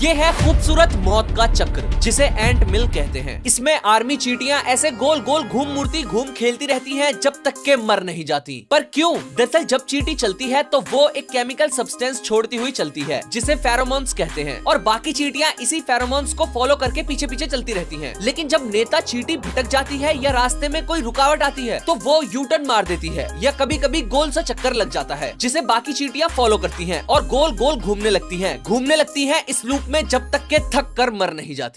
ये है खूबसूरत मौत का चक्र जिसे एंट मिल कहते हैं। इसमें आर्मी चींटियां ऐसे गोल गोल घूम खेलती रहती हैं जब तक के मर नहीं जाती। पर क्यों? दरअसल जब चींटी चलती है तो वो एक केमिकल सब्सटेंस छोड़ती हुई चलती है जिसे फेरोमोन्स कहते हैं, और बाकी चींटियां इसी फेरोमोन्स को फॉलो करके पीछे पीछे चलती रहती है। लेकिन जब नेता चींटी भटक जाती है या रास्ते में कोई रुकावट आती है तो वो यूटर्न मार देती है, या कभी कभी गोल सा चक्कर लग जाता है जिसे बाकी चींटियां फॉलो करती है और गोल गोल घूमने लगती है इस लूप में जब तक के थक कर मर नहीं जाती।